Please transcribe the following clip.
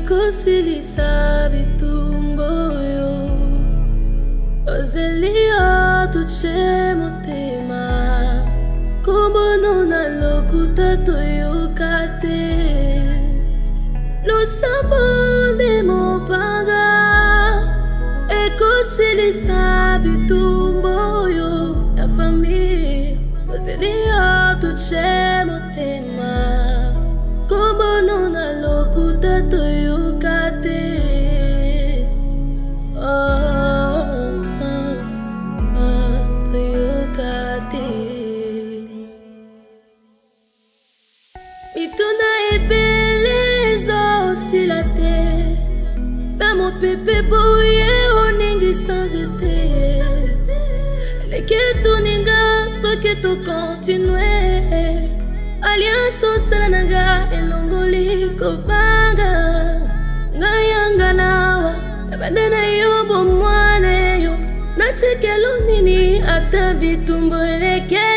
Kosilisa vitumbo yo Ozelia tuche motema Kombono na lokuta toyokate Losambo de mopanga Ekosilisa vitumbo yo Ya famille Ozelia tuche motema Kombono na lokuta toyokate Pepe boye oningi sans été Les keto ninga so keto continue Alianso salananga elongoli kopanga Ngayanga nawa Nabandana yo bomwane yo Natekelo nini ata bitumbo eleke